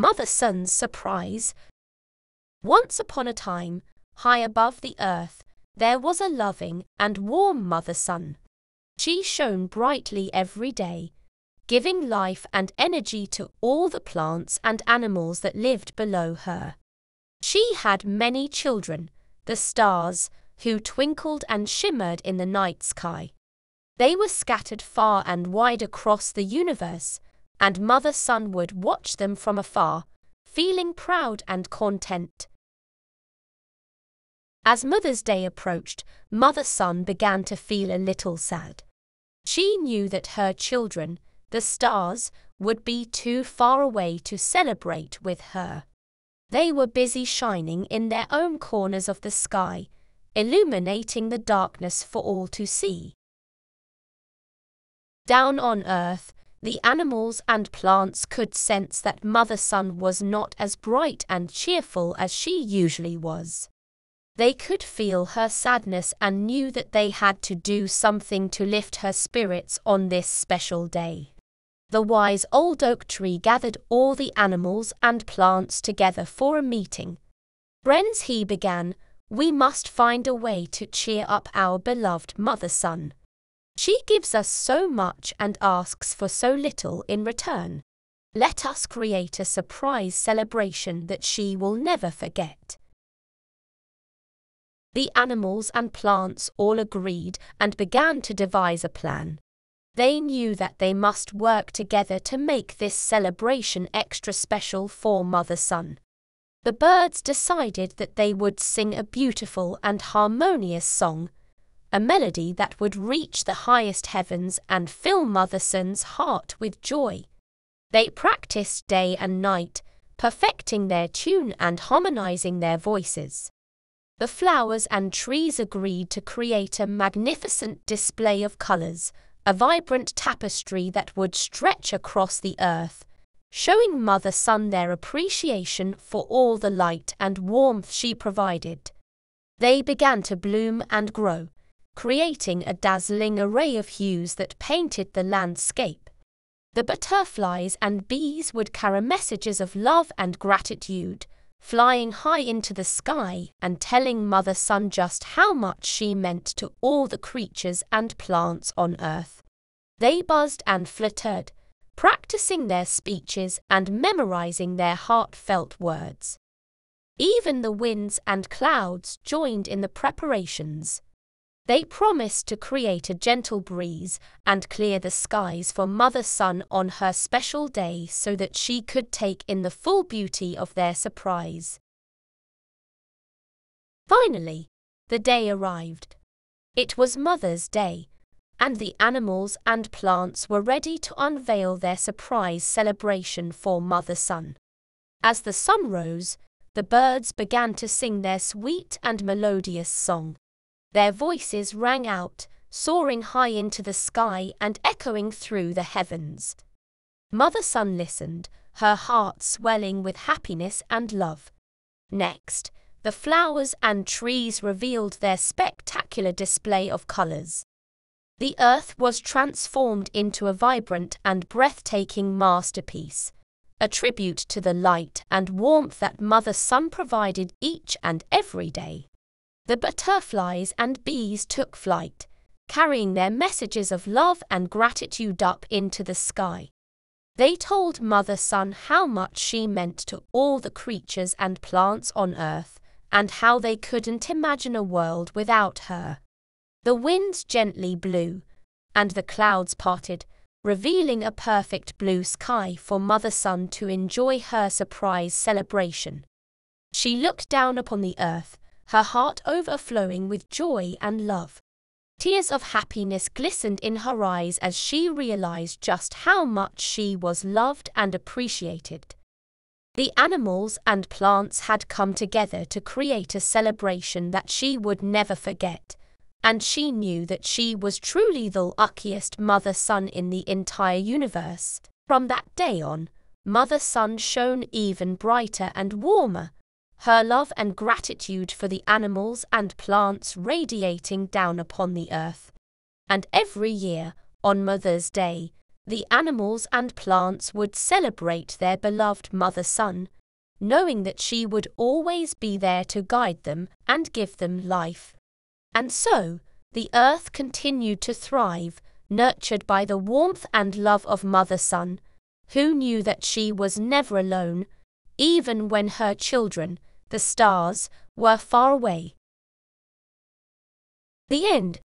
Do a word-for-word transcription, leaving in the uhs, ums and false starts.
Mother-son's surprise. Once upon a time, high above the earth, there was a loving and warm mother-son. She shone brightly every day, giving life and energy to all the plants and animals that lived below her. She had many children, the stars, who twinkled and shimmered in the night sky. They were scattered far and wide across the universe, and Mother-Sun would watch them from afar, feeling proud and content. As Mother's Day approached, Mother-Sun began to feel a little sad. She knew that her children, the stars, would be too far away to celebrate with her. They were busy shining in their own corners of the sky, illuminating the darkness for all to see. Down on Earth, the animals and plants could sense that Mother-Sun was not as bright and cheerful as she usually was. They could feel her sadness and knew that they had to do something to lift her spirits on this special day. The wise old oak tree gathered all the animals and plants together for a meeting. "Friends," he began, "we must find a way to cheer up our beloved Mother-Sun. She gives us so much and asks for so little in return. Let us create a surprise celebration that she will never forget." The animals and plants all agreed and began to devise a plan. They knew that they must work together to make this celebration extra special for Mother-Sun. The birds decided that they would sing a beautiful and harmonious song, a melody that would reach the highest heavens and fill Mother-Sun's heart with joy. They practiced day and night, perfecting their tune and harmonizing their voices. The flowers and trees agreed to create a magnificent display of colors, a vibrant tapestry that would stretch across the earth, showing Mother-Sun their appreciation for all the light and warmth she provided. They began to bloom and grow, creating a dazzling array of hues that painted the landscape. The butterflies and bees would carry messages of love and gratitude, flying high into the sky and telling Mother-Sun just how much she meant to all the creatures and plants on earth. They buzzed and fluttered, practicing their speeches and memorizing their heartfelt words. Even the winds and clouds joined in the preparations. They promised to create a gentle breeze and clear the skies for Mother-Sun on her special day so that she could take in the full beauty of their surprise. Finally, the day arrived. It was Mother's Day, and the animals and plants were ready to unveil their surprise celebration for Mother-Sun. As the sun rose, the birds began to sing their sweet and melodious song. Their voices rang out, soaring high into the sky and echoing through the heavens. Mother-Sun listened, her heart swelling with happiness and love. Next, the flowers and trees revealed their spectacular display of colors. The earth was transformed into a vibrant and breathtaking masterpiece, a tribute to the light and warmth that Mother-Sun provided each and every day. The butterflies and bees took flight, carrying their messages of love and gratitude up into the sky. They told Mother-Sun how much she meant to all the creatures and plants on earth, and how they couldn't imagine a world without her. The winds gently blew, and the clouds parted, revealing a perfect blue sky for Mother-Sun to enjoy her surprise celebration. She looked down upon the earth, her heart overflowing with joy and love. Tears of happiness glistened in her eyes as she realized just how much she was loved and appreciated. The animals and plants had come together to create a celebration that she would never forget, and she knew that she was truly the luckiest Mother-Sun in the entire universe. From that day on, Mother-Sun shone even brighter and warmer, her love and gratitude for the animals and plants radiating down upon the earth. And every year, on Mother's Day, the animals and plants would celebrate their beloved mother-sun, knowing that she would always be there to guide them and give them life. And so, the earth continued to thrive, nurtured by the warmth and love of mother-sun, who knew that she was never alone, even when her children, the stars, were far away. The end.